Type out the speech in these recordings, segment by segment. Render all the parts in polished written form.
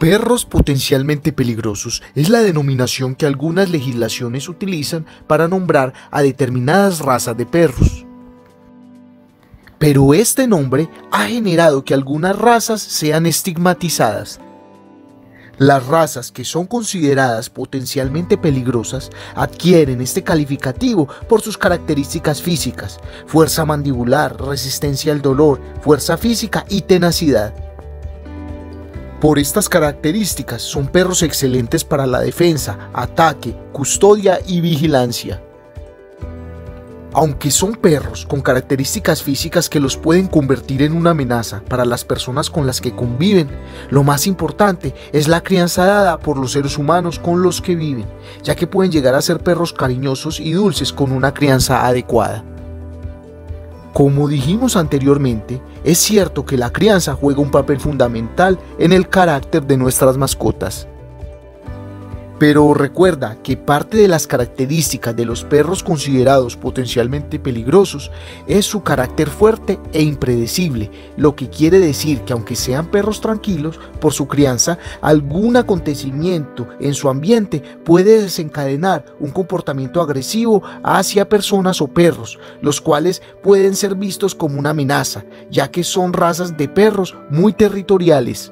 Perros potencialmente peligrosos es la denominación que algunas legislaciones utilizan para nombrar a determinadas razas de perros. Pero este nombre ha generado que algunas razas sean estigmatizadas. Las razas que son consideradas potencialmente peligrosas adquieren este calificativo por sus características físicas: fuerza mandibular, resistencia al dolor, fuerza física y tenacidad. Por estas características son perros excelentes para la defensa, ataque, custodia y vigilancia. Aunque son perros con características físicas que los pueden convertir en una amenaza para las personas con las que conviven, lo más importante es la crianza dada por los seres humanos con los que viven, ya que pueden llegar a ser perros cariñosos y dulces con una crianza adecuada. Como dijimos anteriormente, es cierto que la crianza juega un papel fundamental en el carácter de nuestras mascotas. Pero recuerda que parte de las características de los perros considerados potencialmente peligrosos es su carácter fuerte e impredecible, lo que quiere decir que aunque sean perros tranquilos, por su crianza, algún acontecimiento en su ambiente puede desencadenar un comportamiento agresivo hacia personas o perros, los cuales pueden ser vistos como una amenaza, ya que son razas de perros muy territoriales.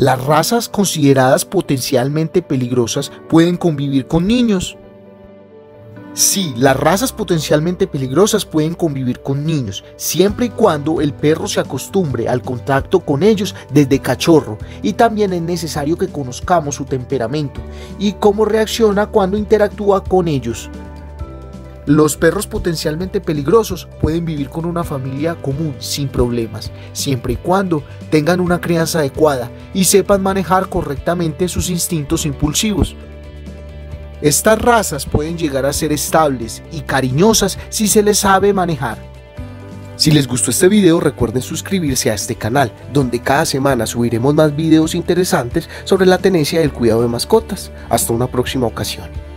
Las razas consideradas potencialmente peligrosas pueden convivir con niños. Sí, las razas potencialmente peligrosas pueden convivir con niños, siempre y cuando el perro se acostumbre al contacto con ellos desde cachorro, y también es necesario que conozcamos su temperamento y cómo reacciona cuando interactúa con ellos. Los perros potencialmente peligrosos pueden vivir con una familia común sin problemas, siempre y cuando tengan una crianza adecuada y sepan manejar correctamente sus instintos impulsivos. Estas razas pueden llegar a ser estables y cariñosas si se les sabe manejar. Si les gustó este video, recuerden suscribirse a este canal, donde cada semana subiremos más videos interesantes sobre la tenencia y el cuidado de mascotas. Hasta una próxima ocasión.